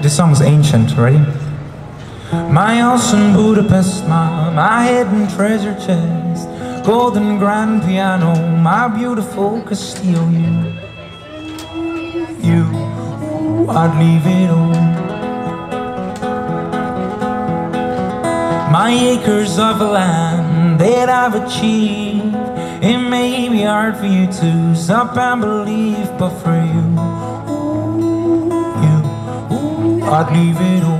This song's ancient, right? My house in Budapest, my hidden treasure chest, golden grand piano, my beautiful Castile. You, I'd leave it all. My acres of land that I've achieved, it may be hard for you to stop and believe, but for you, I'd leave it all.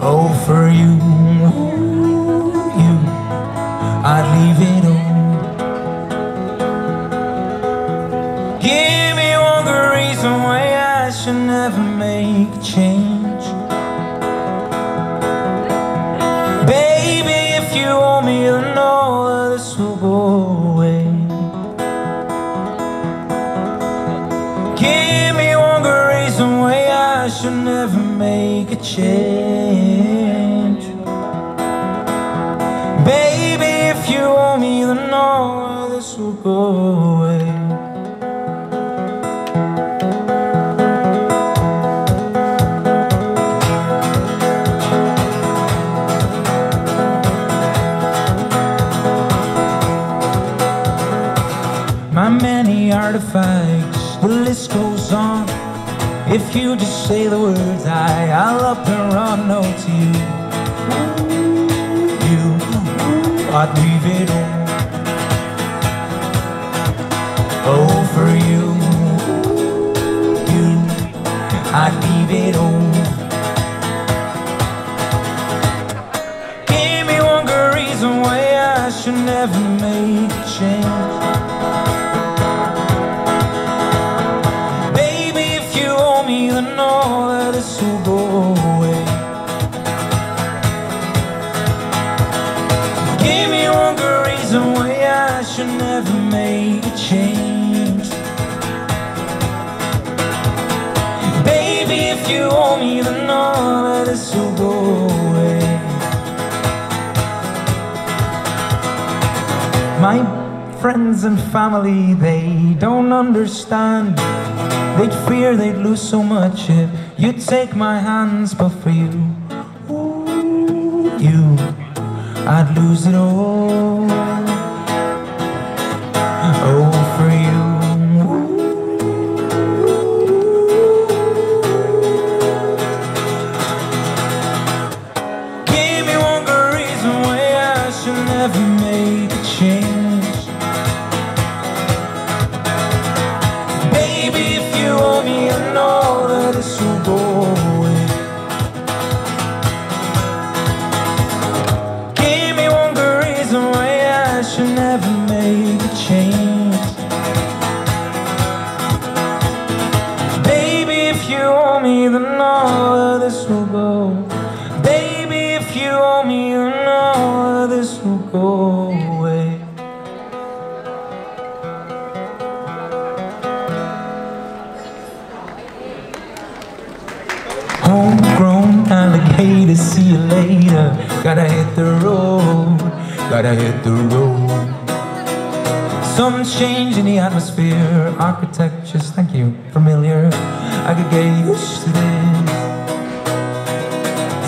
Oh, for you, I'd leave it all. Give me one good reason why I should never make a change. Give me one good reason why I should never make a change. Baby, if you want me, then all this will go away. My many artifacts, the list goes on. If you just say the words, I'll up and run. No, to you, I'd leave it all. Oh, for you, I'd leave it all. Give me one good reason why I should never make a change. Will go away. Give me one good reason why I should never make a change. Baby, if you owe me, then all of this will go away. My friends and family, they don't understand. They'd fear they'd lose so much if you'd take my hands, but for you, I'd lose it all. Oh, for you, give me one good reason why I should never make a change. Baby, if you owe me, I know that it's so. Never make a change. Baby, if you owe me, then all of this will go. Baby, if you owe me, then all of this will go away. Homegrown alligator, see you later. Gotta hit the road, gotta hit the road. Some change in the atmosphere, architectures, thank you, familiar. I could get used to this.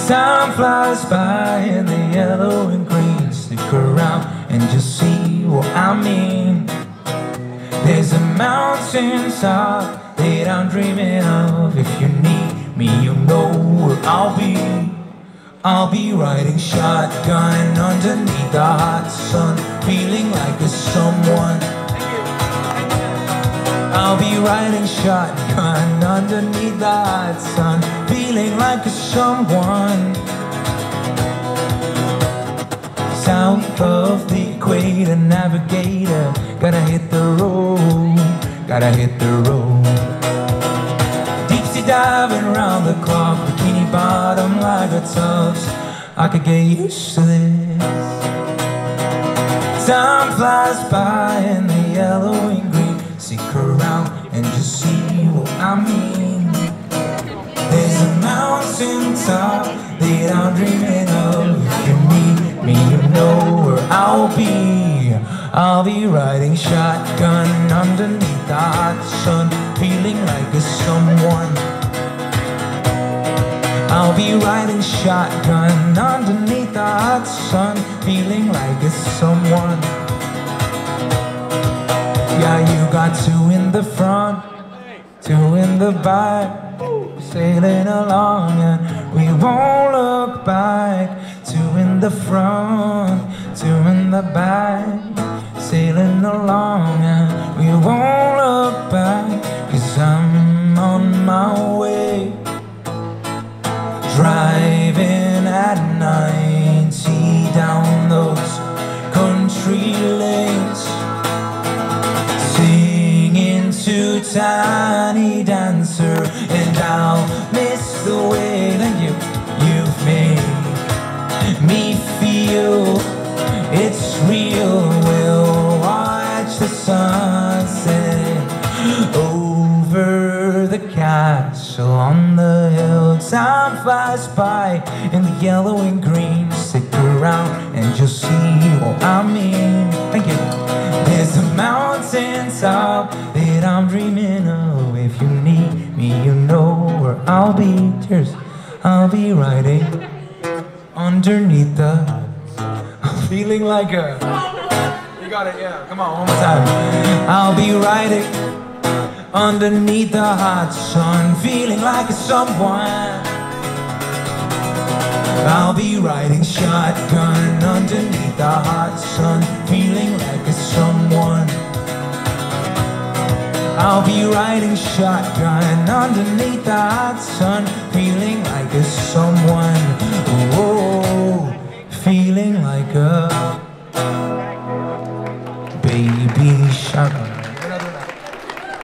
Time flies by and the yellow and green stick around, and just see what I mean. There's a mountain top that I'm dreaming of. If you need me, you know where I'll be. I'll be riding shotgun underneath the hot sun, feeling like a someone. I'll be riding shotgun underneath the hot sun, feeling like a someone. South of the equator, navigator, gotta hit the road, gotta hit the road. Deep sea diving round the clock, bikini bottom like a tubs. I could get used to this. Time flies by and the yellow and green stick around, and just see what I mean. There's a mountain top that I'm dreaming of. You need me. be. I'll be riding shotgun underneath the hot sun, feeling like a someone. I'll be riding shotgun underneath the hot sun, feeling like a someone. Yeah, you got two in the front, two in the back. Sailing along and we won't look back. Two in the front, two in the back. Sailing along and we won't look back. 'Cause I'm on my way, driving at 90 down those country lanes, singing to Tiny Dancer. And I'll miss the way that you've made me feel. It's real, we'll watch the sunset over the castle on the hill. Time flies by in the yellow and green. Stick around and you'll see what I mean. Thank you. There's a mountain top that I'm dreaming of. If you need me, you know where I'll be. Cheers. I'll be riding underneath the... I'm feeling like a... You got it, yeah. Come on, one more time. I'll be riding underneath the hot sun, feeling like a someone. I'll be riding shotgun underneath the hot sun, feeling like a someone. I'll be riding shotgun underneath the hot sun, feeling like a someone. Oh, feeling like a baby shotgun.